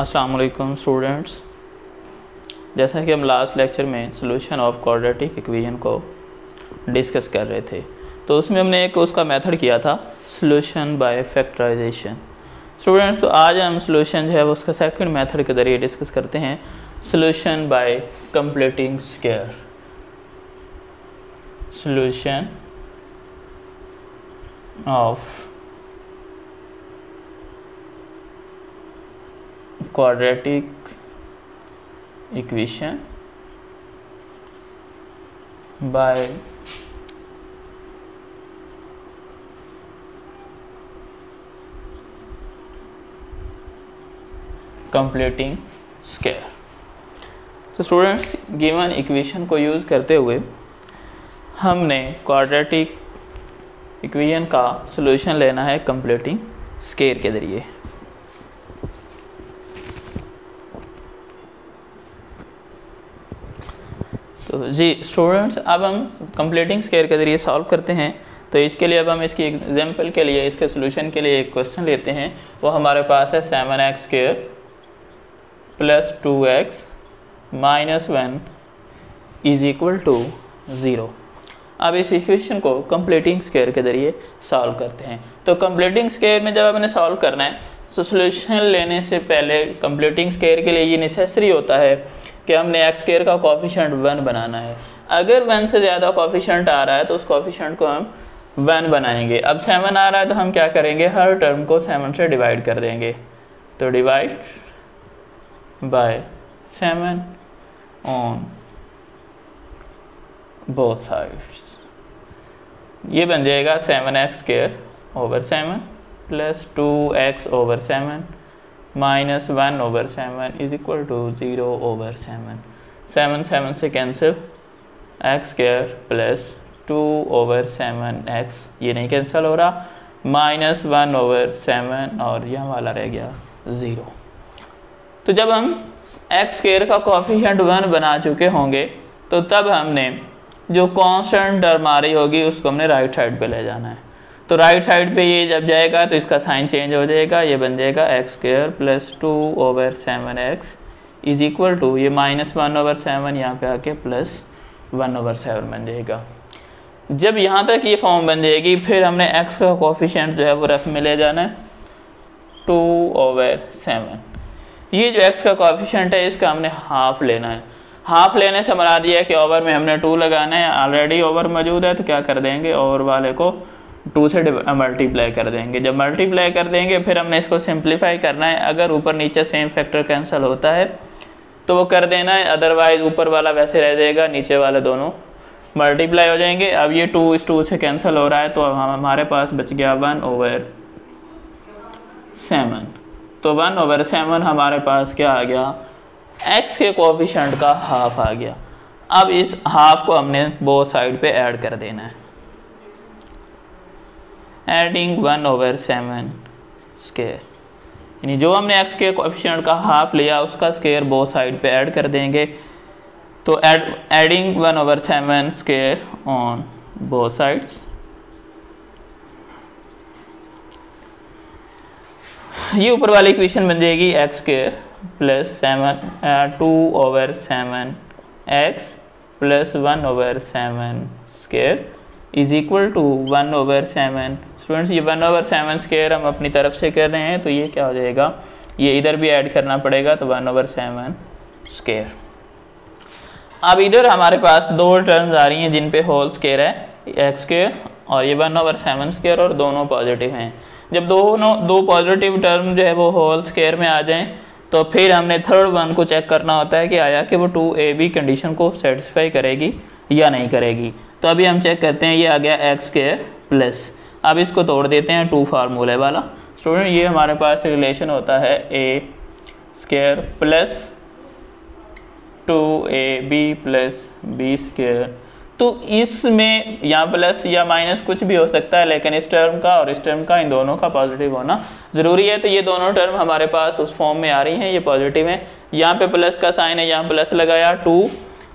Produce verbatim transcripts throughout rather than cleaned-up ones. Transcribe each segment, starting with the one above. अस्सलाम वालेकुम स्टूडेंट्स, जैसा कि हम लास्ट लेक्चर में सॉल्यूशन ऑफ क्वाड्रेटिक इक्वेशन को डिस्कस कर रहे थे, तो उसमें हमने एक उसका मेथड किया था सॉल्यूशन बाय फैक्टराइजेशन। स्टूडेंट्स, तो आज हम सॉल्यूशन जो है उसका सेकंड मेथड के ज़रिए डिस्कस करते हैं, solution by completing square. Solution of quadratic equation by completing square. तो स्टूडेंट्स, गिवन इक्वेशन को यूज़ करते हुए हमने क्वाड्रेटिक इक्वेशन का सॉल्यूशन लेना है कंप्लीटिंग स्क्वायर के ज़रिए। तो जी स्टूडेंट्स, अब हम कंप्लीटिंग स्क्वायर के ज़रिए सॉल्व करते हैं। तो इसके लिए अब हम इसकी एग्जांपल के लिए, इसके सॉल्यूशन के लिए एक क्वेश्चन लेते हैं। वो हमारे पास है seven x square plus two x minus one is equal to zero. अब इस इक्वेशन को कंप्लीटिंग स्क्वायर के ज़रिए सॉल्व करते हैं। तो कंप्लीटिंग स्क्वायर में जब हमने सॉल्व करना है तो सॉल्यूशन लेने से पहले कंप्लीटिंग स्क्वायर के लिए ये नेसेसरी होता है कि हमने एक्स स्क्वायर का कोएफिशिएंट वन बनाना है। अगर वन से ज़्यादा कोएफिशिएंट आ रहा है तो उस कोएफिशिएंट को हम वन बनाएंगे। अब सेवन आ रहा है तो हम क्या करेंगे, हर टर्म को सेवन से डिवाइड कर देंगे। तो divide by seven on both sides, ये बन जाएगा seven x square over seven plus two x over seven minus one over seven is equal to zero over seven. Seven seven से cancel, x square plus two over seven x ये नहीं cancel हो रहा, minus one over seven और यह वाला रह गया ज़ीरो। तो जब हम एक्स स्क्वायर का कोएफिशिएंट वन बना चुके होंगे तो तब हमने जो कांस्टेंट टर्म आ रही होगी उसको हमने राइट साइड पे ले जाना है। तो राइट साइड पे ये जब जाएगा तो इसका साइन चेंज हो जाएगा, ये बन जाएगा x square plus two over seven x is equal to, ये माइनस वन ओवर सेवन यहाँ पे आके प्लस वन ओवर सेवन बन जाएगा। जब यहाँ तक ये फॉर्म बन जाएगी फिर हमने एक्स का कोएफिशिएंट जो है वो रफ में ले जाना है, टू ओवर सेवन। ये जो x का कोएफिशिएंट है इसका हमने हाफ लेना है। हाफ लेने से मरा दिया कि ओवर में हमने टू लगाना है, ऑलरेडी ओवर मौजूद है तो क्या कर देंगे, ओवर वाले को टू से मल्टीप्लाई कर देंगे। जब मल्टीप्लाई कर देंगे फिर हमने इसको सिंप्लीफाई करना है। अगर ऊपर नीचे सेम फैक्टर कैंसिल होता है तो वो कर देना है, अदरवाइज ऊपर वाला वैसे रह जाएगा, नीचे वाले दोनों मल्टीप्लाई हो जाएंगे। अब ये टू इस टू से कैंसिल हो रहा है तो हमारे पास बच गया वन ओवर सेवन। तो वन ओवर सेवन हमारे पास क्या आ गया, एक्स के कोएफिशिएंट का हाफ आ गया। अब इस हाफ को हमने बोथ साइड पे ऐड कर देना है, adding one over seven square, यानी जो हमने एक्स के कोएफिशिएंट का हाफ लिया उसका स्क्वायर बोथ साइड पे ऐड कर देंगे। तो add adding one over seven square on both sides, ये ऊपर वाली इक्वेशन बन जाएगी x square plus seven two over seven x plus one over seven square is equal to one over seven. Students, ये one over seven square हम अपनी तरफ से कर रहे हैं तो ये क्या हो जाएगा, ये इधर भी ऐड करना पड़ेगा, तो वन ओवर सेवन स्क्वायर। अब इधर हमारे पास दो टर्म्स आ रही हैं जिन पे होल स्क्वायर है, एक्स स्क्वायर और ये वन ओवर सेवन स्क्वायर, और दोनों पॉजिटिव हैं। जब दोनों दो पॉजिटिव टर्म जो है वो होल स्क्वायर में आ जाएं तो फिर हमने थर्ड वन को चेक करना होता है कि आया कि वो टू ए बी कंडीशन को सेटिस्फाई करेगी या नहीं करेगी। तो अभी हम चेक करते हैं, ये आ गया एक्स स्क्वायर प्लस, अब इसको तोड़ देते हैं टू फार्मूले वाला। स्टूडेंट, ये हमारे पास रिलेशन होता है a square plus two A B plus B square. तो इसमें यहाँ प्लस या माइनस कुछ भी हो सकता है, लेकिन इस टर्म का और इस टर्म का, इन दोनों का पॉजिटिव होना जरूरी है। तो ये दोनों टर्म हमारे पास उस फॉर्म में आ रही हैं, ये पॉजिटिव है। यहाँ पे प्लस का साइन है, यहाँ प्लस लगाया टू।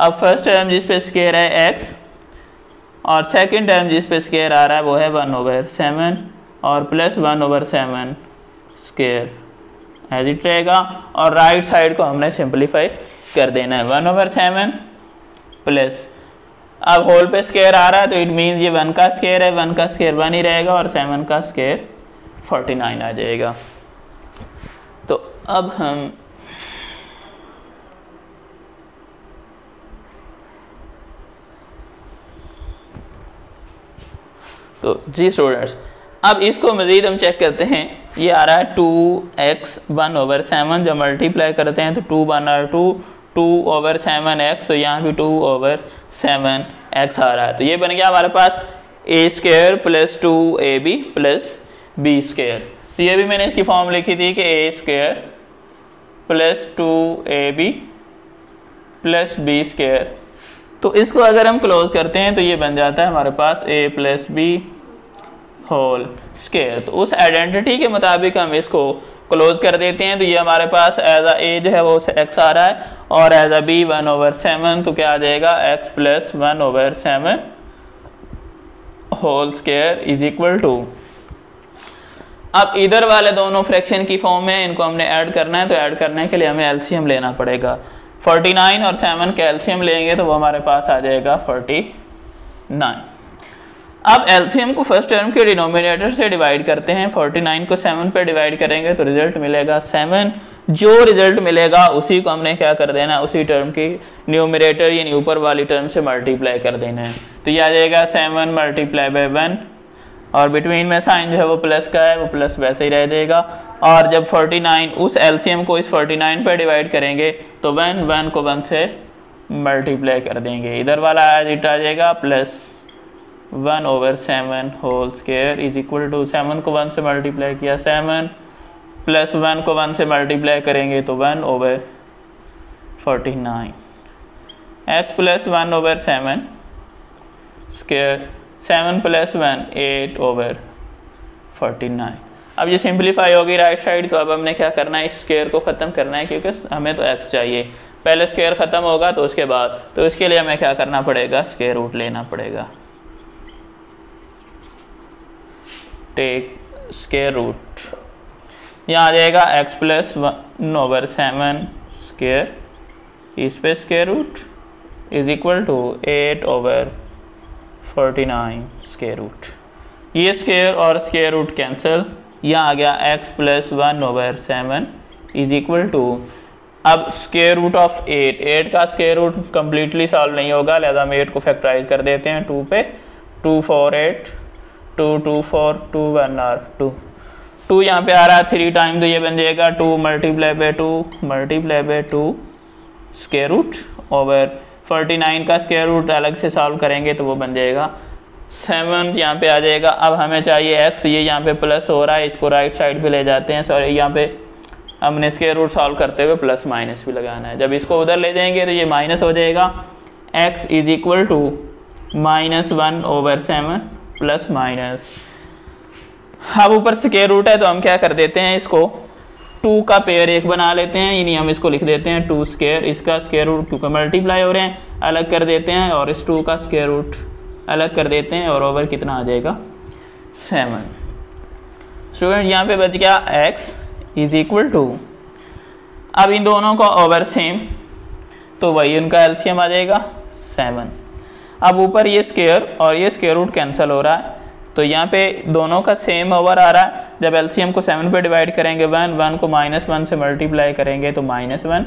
अब फर्स्ट टर्म जिस पे स्केयर है एक्स, और सेकेंड टर्म जिस पे स्केयर आ रहा है वो है वन ओवर सेवन और plus one over seven square as it रहेगा। और राइट साइड को हमने सिंप्लीफाई कर देना है, वन ओवर सेवन प्लस, अब होल पे स्केयर आ रहा है तो इट मीन्स ये वन का स्केयर है, वन का स्केयर वन ही रहेगा और सेवन का स्केयर फोर्टी नाइन आ जाएगा। तो अब हम तो जी स्टूडेंट्स अब इसको मज़ीद हम चेक करते हैं। ये आ रहा है two x one over seven, जब मल्टीप्लाई करते हैं तो two one are two, two over seven x, तो यहाँ भी टू ओवर सेवन एक्स आ रहा है। तो ये बन गया हमारे पास a square plus two A B plus b square. तो ये भी मैंने इसकी फॉर्म लिखी थी कि a square plus two A B plus b square. तो इसको अगर हम क्लोज करते हैं तो ये बन जाता है हमारे पास a plus b whole square. तो उस आइडेंटिटी के मुताबिक हम इसको क्लोज कर देते हैं। तो ये हमारे पास एज अ ए जो है वो x आ रहा है और as a b one over seven, तो क्या आ जाएगा x plus one over seven whole square is equal to. अब इधर वाले दोनों फ्रैक्शन की फॉर्म में इनको हमने ऐड करना है, तो ऐड करने के लिए हमें एलसीएम लेना पड़ेगा। फोर्टी नाइन और सेवन का एलसीएम लेंगे तो वो हमारे पास आ जाएगा फोर्टी नाइन। अब एलसीएम को फर्स्ट टर्म के डिनोमिनेटर से डिवाइड करते हैं, फोर्टी नाइन को सेवन पे डिवाइड करेंगे तो रिजल्ट मिलेगा सेवन। जो रिजल्ट मिलेगा उसी को हमने क्या कर देना है, उसी टर्म की न्यूमिनेटर यानी ऊपर वाली टर्म से मल्टीप्लाई कर देना है। तो ये आ जाएगा सेवन मल्टीप्लाई बाई वन, और बिटवीन में साइन जो है वो प्लस का है, वो प्लस वैसे ही रह जाएगा। और जब फोर्टी नाइन उस एलसीएम को इस फोर्टी नाइन पर डिवाइड करेंगे तो वन वन को वन से मल्टीप्लाई कर देंगे, इधर वाला एज आ जाएगा plus one over seven whole square is equal to, seven को वन से मल्टीप्लाई किया सेवन, प्लस वन को वन से मल्टीप्लाई करेंगे तो one over forty nine x plus one over seven square, seven plus one eight over forty nine. अब ये simplify होगी राइट साइड। तो अब हमने क्या करना है, इस स्क्वायर को ख़त्म करना है क्योंकि हमें तो एक्स चाहिए, पहले स्क्वायर ख़त्म होगा तो उसके बाद, तो इसके लिए हमें क्या करना पड़ेगा, स्क्वायर रूट लेना पड़ेगा। टेक स्क्वायर रूट, यहाँ आ जाएगा x plus one over seven square, इस पे square root is equal to eight over forty nine square root. ये स्क्वायर और स्क्वायर रूट कैंसिल, यहाँ आ गया x plus one over seven is equal to, अब square root of eight, eight का square root completely solve नहीं होगा लिहाजा हम एट को फैक्टराइज कर देते हैं टू पे, two four eight, two two four, two one are two, two यहाँ पे आ रहा है थ्री टाइम, तो ये बन जाएगा two multiply by two multiply by two square root over forty nine का स्क्वायर रूट अलग से सॉल्व करेंगे तो वो बन जाएगा सेवन, यहाँ पे आ जाएगा। अब हमें चाहिए x, ये यहाँ पे प्लस हो रहा है, इसको राइट साइड पे ले जाते हैं, सॉरी यहाँ पे हमने स्क्वायर रूट सॉल्व करते हुए प्लस माइनस भी लगाना है। जब इसको उधर ले जाएंगे तो ये माइनस हो जाएगा, x is equal to minus one over seven plus minus, अब ऊपर स्क्वायर रूट है तो हम क्या कर देते हैं, इसको टू का पेयर एक बना लेते हैं, यानी हम इसको लिख देते हैं टू स्क्वायर, इसका स्क्वायर रूट क्योंकि मल्टीप्लाई हो रहे हैं अलग कर देते हैं, और इस टू का स्क्वायर रूट अलग कर देते हैं, और ओवर कितना आ जाएगा सेवन। स्टूडेंट यहाँ पे बच गया x इज इक्वल टू, अब इन दोनों का ओवर सेम तो वही उनका एलसीएम आ जाएगा सेवन। अब ऊपर ये स्क्वायर और ये स्क्वायर रूट कैंसिल हो रहा है, तो यहाँ पे दोनों का सेम ओवर आ रहा है। जब एलसीएम को सेवन पे डिवाइड करेंगे वन, वन को माइनस वन से मल्टीप्लाई करेंगे तो माइनस वन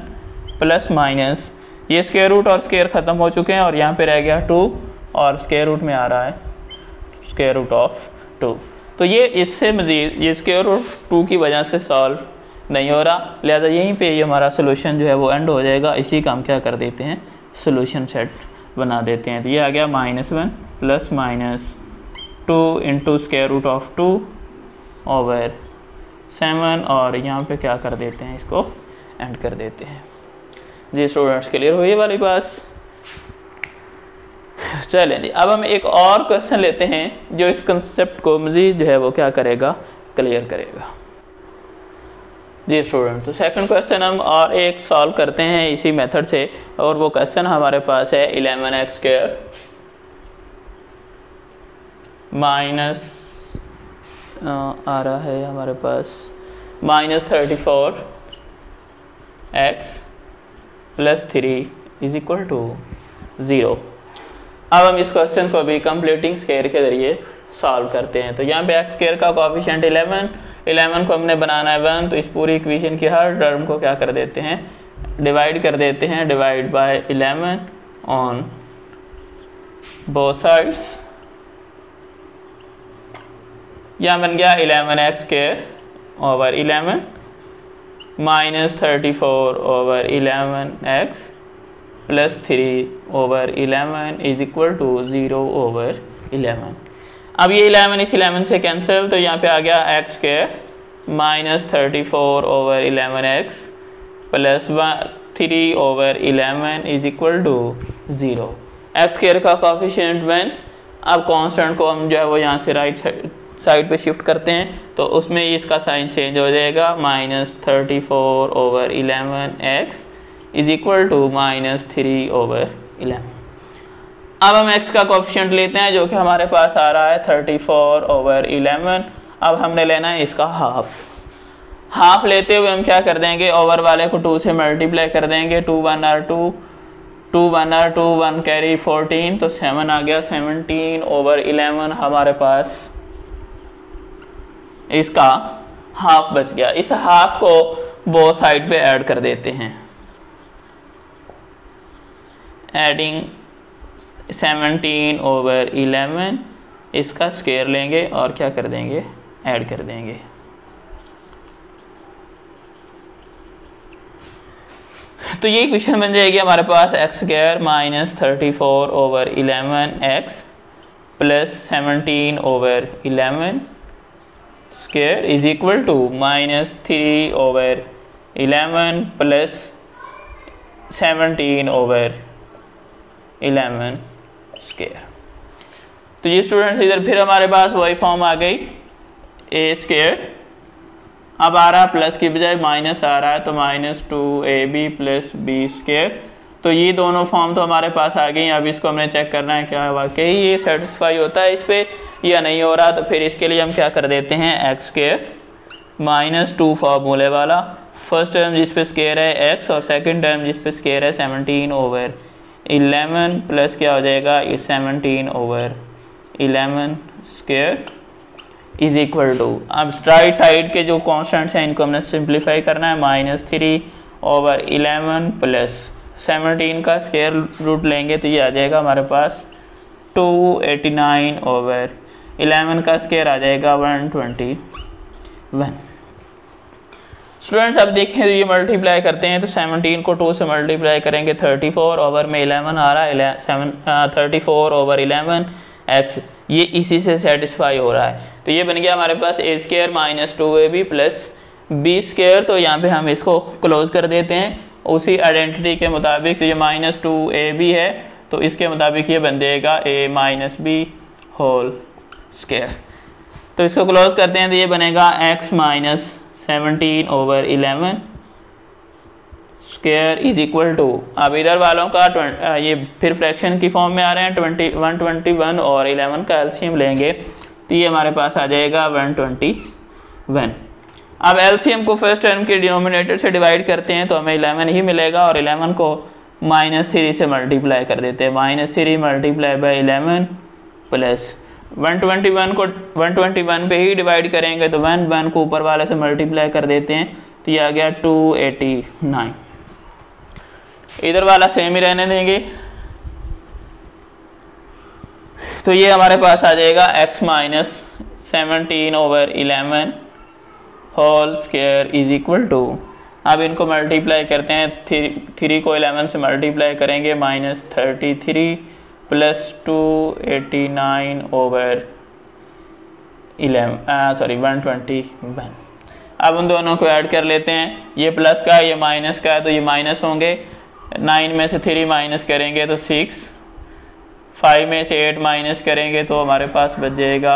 प्लस माइनस, ये स्क्वायर रूट और स्क्वायर ख़त्म हो चुके हैं और यहाँ पे रह गया टू, और स्क्वायर रूट में आ रहा है स्क्वायर रूट ऑफ टू। तो ये इससे मज़ीद ये स्क्वायर रूट टू की वजह से सॉल्व नहीं हो रहा, लिहाजा यहीं पर ये हमारा सोल्यूशन जो है वो एंड हो जाएगा। इसी का हम क्या कर देते हैं, सोल्यूशन सेट बना देते हैं। तो ये आ गया minus one plus minus two into square root of two over seven, और यहाँ पे क्या कर देते हैं, इसको एंड कर देते हैं। जी स्टूडेंट्स क्लियर हुई वाली बात। चलें जी, अब हम एक और क्वेश्चन लेते हैं जो इस कंसेप्ट को मज़ीद जो है वो क्या करेगा, क्लियर करेगा जी स्टूडेंट। तो सेकंड क्वेश्चन हम और एक सॉल्व करते हैं इसी मेथड से, और वो क्वेश्चन हमारे पास है इलेवन एक्स स्क्वायर माइनस आ रहा है हमारे पास minus thirty four x plus three is equal to zero. अब हम इस क्वेश्चन को भी कंप्लीटिंग स्केयर के जरिए सॉल्व करते हैं। तो यहाँ पे एक्स स्केयर का कोएफिशिएंट इलेवन, इलेवन को हमने बनाना है वन, तो इस पूरी इक्वेशन की हर टर्म को क्या कर देते हैं, डिवाइड कर देते हैं, divide by eleven on both sides. यहाँ बन गया eleven x square over eleven minus thirty four over eleven x plus three over eleven is equal to zero over eleven. अब ये इलेवन इस इलेवन से कैंसिल, तो यहाँ पे आ गया x square minus thirty four over eleven x plus three over eleven is equal to zero. X square का कोएफिशिएंट वन, अब कांस्टेंट को हम जो है वो यहाँ से राइट साइड पे शिफ्ट करते हैं तो उसमें इसका साइन चेंज हो जाएगा, minus thirty four over eleven x is equal to minus three over eleven. अब हम x का कोएफिशिएंट लेते हैं जो कि हमारे पास आ रहा है थर्टी फोर ओवर इलेवन। अब हमने लेना है इसका हाफ, हाफ लेते हुए हम क्या कर देंगे, ओवर वाले को टू से मल्टीप्लाई कर देंगे, two one are two, two one are two, one carry fourteen, तो सेवन आ गया, सेवनटीन ओवर इलेवन हमारे पास इसका हाफ बच गया। इस हाफ को बोथ साइड पे ऐड कर देते हैं, एडिंग सेवनटीन ओवर इलेवन, इसका स्क्वायर लेंगे और क्या कर देंगे, ऐड कर देंगे। तो ये क्वेश्चन बन जाएगी हमारे पास x square minus thirty four over eleven x plus seventeen over eleven square is equal to minus three over eleven plus seventeen over eleven square. तो ये स्टूडेंट्स इधर फिर हमारे पास वही फॉर्म आ गई, ए स्केयर अब आ रहा प्लस की बजाय माइनस आ रहा है, तो minus two A B plus B square. तो ये दोनों फॉर्म तो हमारे पास आ गई। अब इसको हमने चेक करना है क्या वाकई ये सेटिस्फाई होता है इस पर या नहीं हो रहा। तो फिर इसके लिए हम क्या कर देते हैं, एक्स स्केयर माइनस टू फार्मूले वाला, फर्स्ट टर्म जिस पे स्केयर है एक्स और सेकेंड टर्म जिस पे स्केयर है सेवनटीन ओवर इलेवन प्लस क्या हो जाएगा इस seventeen over eleven square is equal to, अब राइट साइड के जो कॉन्स्टेंट्स हैं इनको हमने सिंप्लीफाई करना है, minus three over eleven plus seventeen का स्क्वायर रूट लेंगे तो ये आ जाएगा हमारे पास two eighty nine over eleven का स्क्वायर आ जाएगा वन ट्वेंटी वन। स्टूडेंट्स अब देखें तो ये मल्टीप्लाई करते हैं, तो सेवनटीन को टू से मल्टीप्लाई करेंगे, थर्टी फोर ओवर में इलेवन आ रहा है, thirty four over eleven x ये इसी से सेटिस्फाई हो रहा है। तो ये बन गया हमारे पास A square minus two A B plus B square. तो यहाँ पे हम इसको क्लोज कर देते हैं उसी आइडेंटिटी के मुताबिक, तो ये माइनस टू ए बी है तो इसके मुताबिक ये बन जाएगा A minus B whole square. तो इसको क्लोज करते हैं तो ये बनेगा x minus seventeen over eleven square is equal to, अब इधर वालों का आ, ये फिर फ्रैक्शन की फॉर्म में आ रहे हैं, ट्वेंटी वन ट्वेंटी वन और इलेवन का एलसीएम लेंगे तो ये हमारे पास आ जाएगा वन ट्वेंटी वन। अब एलसीएम को फर्स्ट टर्म के डिनोमिनेटर से डिवाइड करते हैं तो हमें इलेवन ही मिलेगा और इलेवन को माइनस थ्री से मल्टीप्लाई कर देते हैं, minus three multiply by eleven plus one twenty one को वन ट्वेंटी वन पे ही डिवाइड करेंगे तो वन वन को ऊपर वाले से मल्टीप्लाई कर देते हैं तो ये आ गया टू एटी नाइन, इधर वाला सेम ही रहने देंगे तो ये हमारे पास आ जाएगा x minus seventeen over eleven whole square is equal to, अब इनको मल्टीप्लाई करते हैं, थ्री थ्री को इलेवन से मल्टीप्लाई करेंगे minus thirty three plus two eighty nine over eleven sorry one twenty one. अब उन दोनों को ऐड कर लेते हैं, ये प्लस का है ये माइनस का है तो ये माइनस होंगे, नाइन में से थ्री माइनस करेंगे तो सिक्स फाइव में से एट माइनस करेंगे तो हमारे पास बच जाएगा,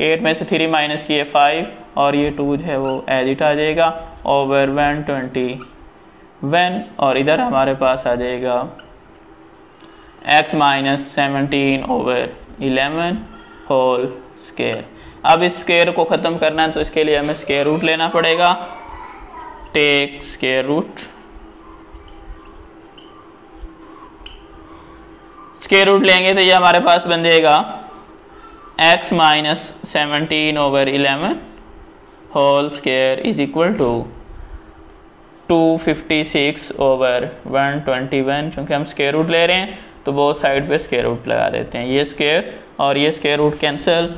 एट में से थ्री माइनस किए फाइव और ये टू जो है वो एज इट आ जाएगा ओवर वन ट्वेंटी वन, और इधर हमारे पास आ जाएगा x minus seventeen over eleven whole square. अब इस स्केयर को ख़त्म करना है तो इसके लिए हमें स्केयर रूट लेना पड़ेगा, take square root. Square root लेंगे तो ये हमारे पास बन जाएगा x minus seventeen over eleven whole square is equal to two fifty six over one twenty one. चूँकि हम स्केयर रूट ले रहे हैं तो बहुत साइड पे स्केयर रूट लगा देते हैं, ये स्केयर और ये square root cancel,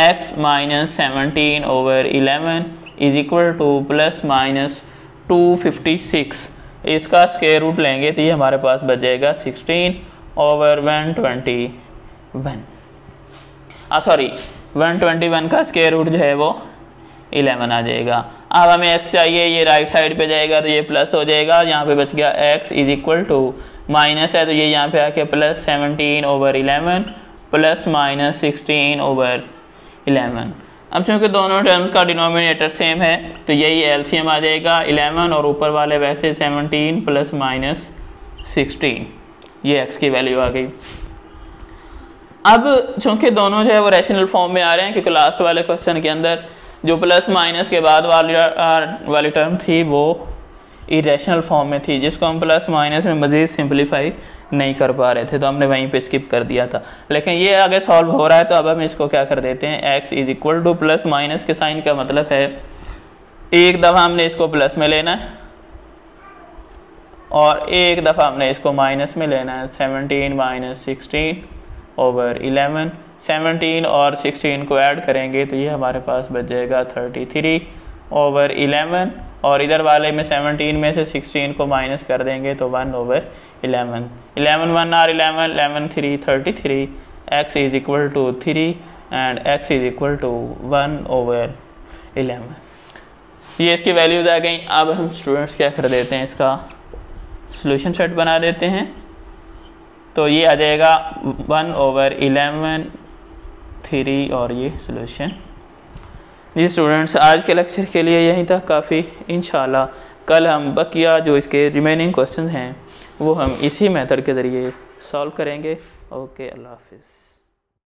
x minus seventeen over eleven is equal to plus minus two fifty six, इसका स्केयर रूट लेंगे तो ये हमारे पास बच जाएगा sixteen over one twenty one, ah sorry one twenty one का स्केयर रूट जो है वो इलेवन आ जाएगा। अब हमें x चाहिए, ये राइट साइड पे जाएगा तो ये प्लस हो जाएगा, यहाँ पे बच गया x is equal to minus है तो ये यहाँ पे आके plus seventeen over eleven plus minus sixteen over eleven. अब चूँकि दोनों टर्म्स का डिनोमिनेटर सेम है तो यही एलसीएम आ जाएगा इलेवन और ऊपर वाले वैसे सेवनटीन प्लस माइनस सिक्सटीन, ये x की वैल्यू आ गई। अब चूँकि दोनों जो है वो रैशनल फॉर्म में आ रहे हैं क्योंकि लास्ट वाले क्वेश्चन के अंदर जो प्लस माइनस के बाद वाली वाली टर्म थी वो इरेशनल फॉर्म में थी, जिसको हम प्लस माइनस में मज़ीद सिंपलीफाई नहीं कर पा रहे थे तो हमने वहीं पे स्किप कर दिया था, लेकिन ये आगे सॉल्व हो रहा है तो अब हम इसको क्या कर देते हैं, x is equal to plus minus के साइन का मतलब है एक दफ़ा हमने इसको प्लस में लेना है और एक दफ़ा हमने इसको माइनस में लेना है, seventeen minus sixteen over eleven, seventeen और सिक्सटीन को ऐड करेंगे तो ये हमारे पास बच जाएगा थर्टी थ्री ओवर इलेवन, और इधर वाले में सेवनटीन में से सिक्सटीन को माइनस कर देंगे तो one over eleven, eleven one are eleven, eleven three thirty three, x is equal to three and x is equal to one over eleven, ये इसकी वैल्यूज आ गई। अब हम स्टूडेंट्स क्या कर देते हैं, इसका सोल्यूशन सेट बना देते हैं तो ये आ जाएगा वन ओवर इलेवन थ्री और ये सोल्यूशन। जी स्टूडेंट्स, आज के लेक्चर के लिए यहीं तक काफ़ी, इंशाल्लाह कल हम बकिया जो इसके रिमेनिंग क्वेश्चन हैं वो हम इसी मेथड के ज़रिए सॉल्व करेंगे। ओके, अल्लाह हाफिज़।